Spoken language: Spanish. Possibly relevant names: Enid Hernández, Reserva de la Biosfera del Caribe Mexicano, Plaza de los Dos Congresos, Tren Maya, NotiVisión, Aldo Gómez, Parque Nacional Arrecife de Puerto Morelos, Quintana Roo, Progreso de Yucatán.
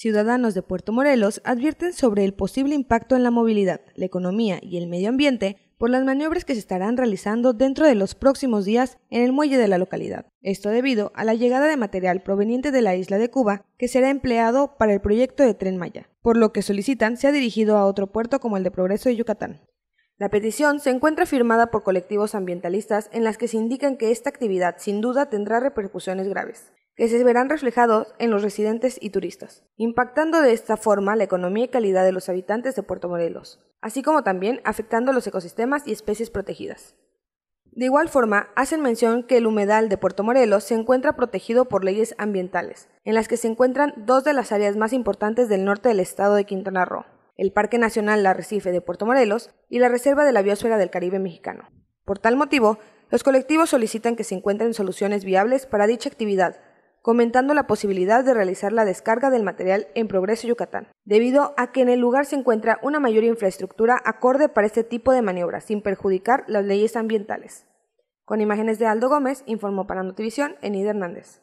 Ciudadanos de Puerto Morelos advierten sobre el posible impacto en la movilidad, la economía y el medio ambiente por las maniobras que se estarán realizando dentro de los próximos días en el muelle de la localidad. Esto debido a la llegada de material proveniente de la isla de Cuba que será empleado para el proyecto de Tren Maya, por lo que solicitan sea dirigido a otro puerto como el de Progreso de Yucatán. La petición se encuentra firmada por colectivos ambientalistas en las que se indican que esta actividad sin duda tendrá repercusiones graves, que se verán reflejados en los residentes y turistas, impactando de esta forma la economía y calidad de los habitantes de Puerto Morelos, así como también afectando los ecosistemas y especies protegidas. De igual forma, hacen mención que el humedal de Puerto Morelos se encuentra protegido por leyes ambientales, en las que se encuentran dos de las áreas más importantes del norte del estado de Quintana Roo, el Parque Nacional Arrecife de Puerto Morelos y la Reserva de la Biosfera del Caribe Mexicano. Por tal motivo, los colectivos solicitan que se encuentren soluciones viables para dicha actividad, comentando la posibilidad de realizar la descarga del material en Progreso Yucatán, debido a que en el lugar se encuentra una mayor infraestructura acorde para este tipo de maniobras, sin perjudicar las leyes ambientales. Con imágenes de Aldo Gómez, informó para NotiVisión, Enid Hernández.